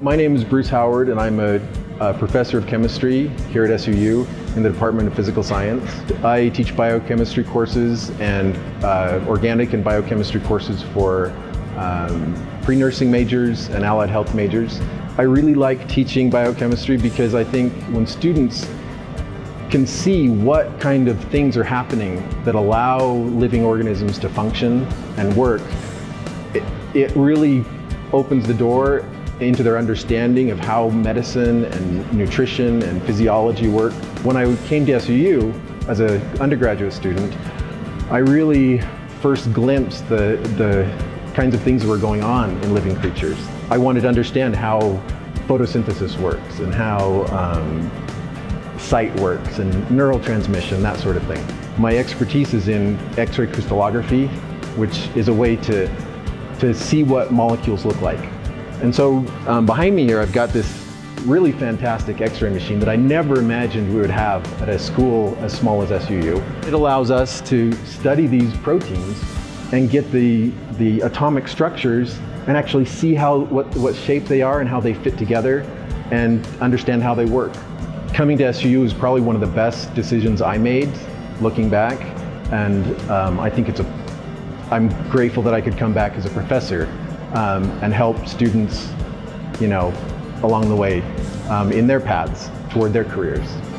My name is Bruce Howard, and I'm a professor of chemistry here at SUU in the Department of Physical Science. I teach biochemistry courses and organic and biochemistry courses for pre-nursing majors and allied health majors. I really like teaching biochemistry because I think when students can see what kind of things are happening that allow living organisms to function and work, it really opens the door into their understanding of how medicine and nutrition and physiology work. When I came to SUU as an undergraduate student, I really first glimpsed the kinds of things that were going on in living creatures. I wanted to understand how photosynthesis works and how sight works and neural transmission, that sort of thing. My expertise is in X-ray crystallography, which is a way to see what molecules look like. And so behind me here, I've got this really fantastic X-ray machine that I never imagined we would have at a school as small as SUU. It allows us to study these proteins and get the atomic structures and actually see what shape they are and how they fit together and understand how they work. Coming to SUU is probably one of the best decisions I made looking back, and I think I'm grateful that I could come back as a professor and help students, along the way in their paths toward their careers.